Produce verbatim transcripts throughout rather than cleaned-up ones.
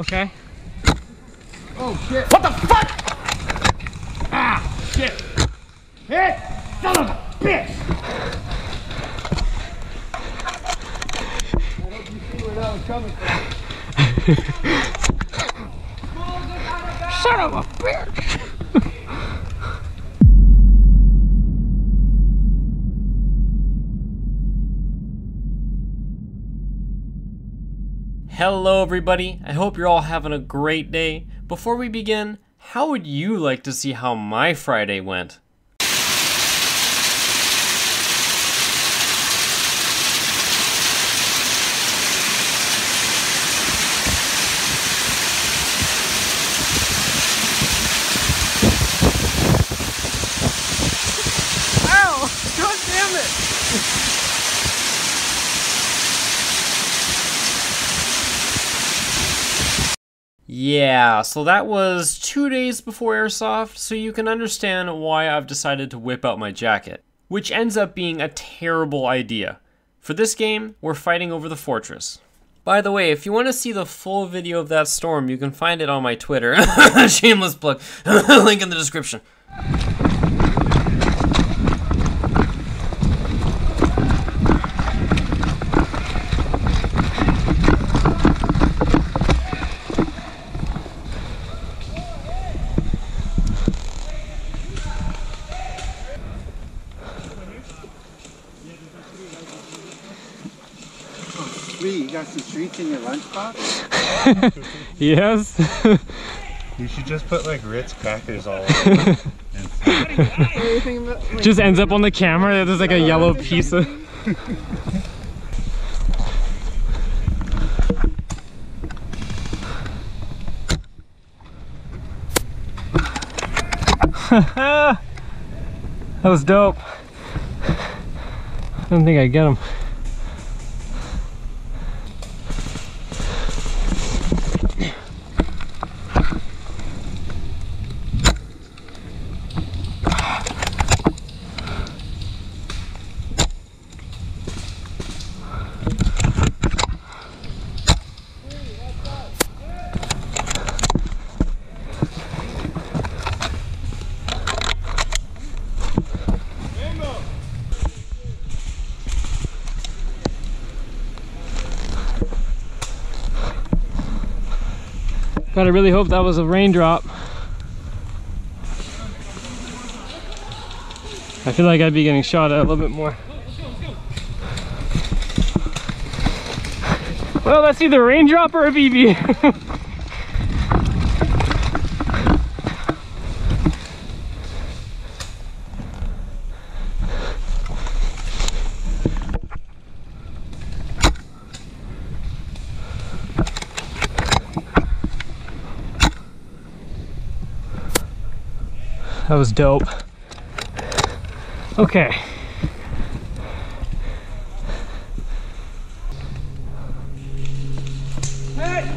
Okay. Oh shit. What the fuck? Ah, shit. Hit! Son of a bitch! I hope you see where that was coming from. Son of a bitch! Hello everybody, I hope you're all having a great day. Before we begin, how would you like to see how my Friday went? Yeah, so that was two days before Airsoft, so you can understand why I've decided to whip out my jacket, which ends up being a terrible idea. For this game, we're fighting over the fortress. By the way, if you want to see the full video of that storm, you can find it on my Twitter. Shameless plug. Link in the description. You got some treats in your lunchbox? Yes. You should just put like Ritz crackers all over it. Like, just ends up on the camera. There's like a uh, yellow piece of. That was dope. I don't think I get him. God, I really hope that was a raindrop. I feel like I'd be getting shot at a little bit more. Well, that's either a raindrop or a B B. That was dope. Okay. Hey.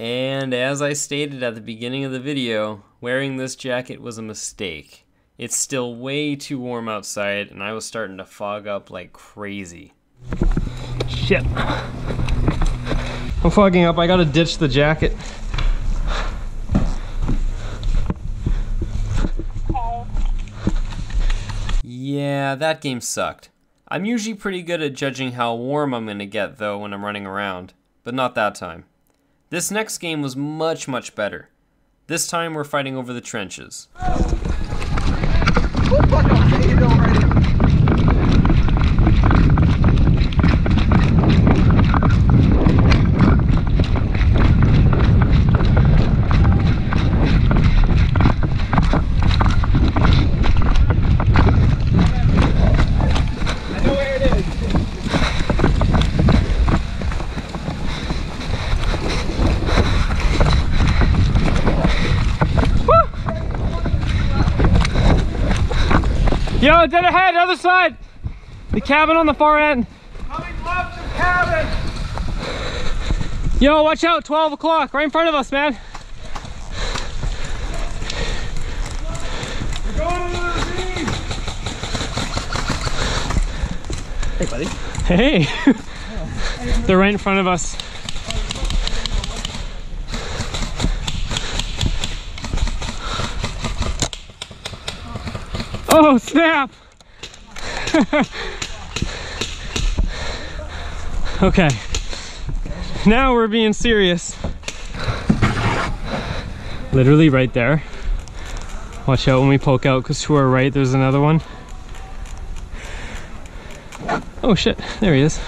And as I stated at the beginning of the video, wearing this jacket was a mistake. It's still way too warm outside, and I was starting to fog up like crazy. Shit. I'm fogging up, I gotta ditch the jacket. Yeah, that game sucked. I'm usually pretty good at judging how warm I'm gonna get though when I'm running around, but not that time. This next game was much, much better. This time we're fighting over the trenches. Yo, dead ahead, other side! The cabin on the far end. Coming left the cabin! Yo, watch out, twelve o'clock, right in front of us, man. We're going to the ravine! Hey, buddy. Hey! They're right in front of us. Oh, snap! Okay. Now we're being serious. Literally right there. Watch out when we poke out, because to our right there's another one. Oh shit, there he is.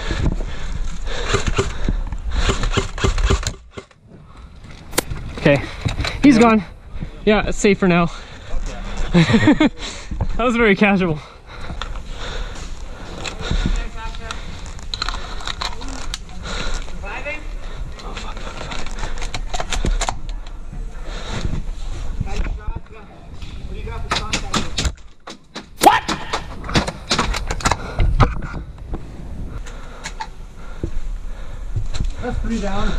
Okay, he's gone. Yeah, it's safe for now. Okay. That was very casual. That's three down.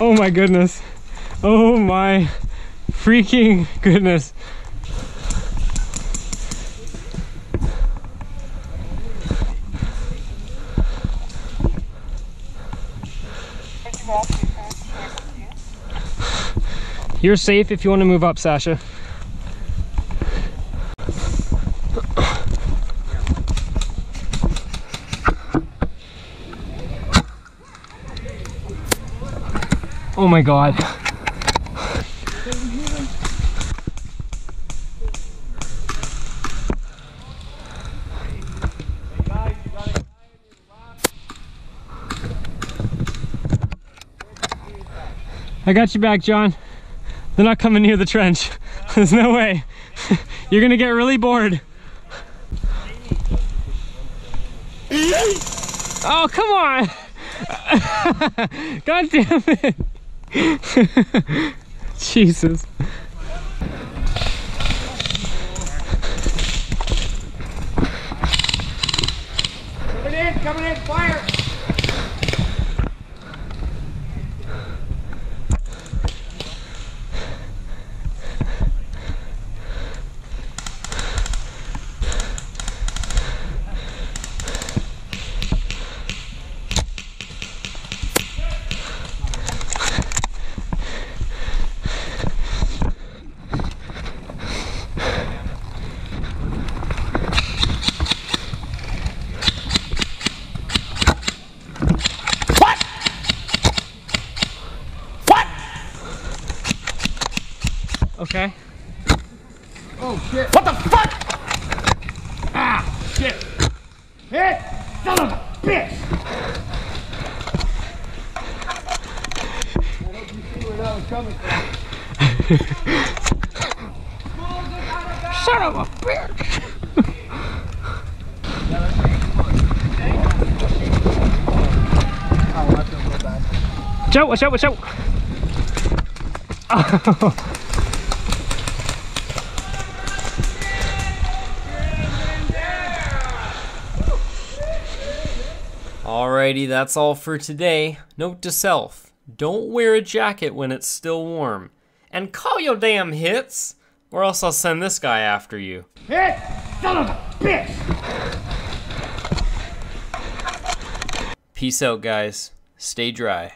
Oh my goodness. Oh my freaking goodness. You're safe if you want to move up, Sasha. Oh my God. I got you back, John. They're not coming near the trench. There's no way. You're gonna get really bored. Oh, come on. God damn it. Jesus. Coming in, coming in, fire! Okay. Oh shit. What the fuck? Ah, shit. Hit! Son of a bitch! I hope you see where that was coming from. Son of a bitch! Joe, watch out, watch out! Oh. Alrighty, that's all for today. Note to self, don't wear a jacket when it's still warm. And call your damn hits, or else I'll send this guy after you. Hit! Son of a bitch! Peace out, guys. Stay dry.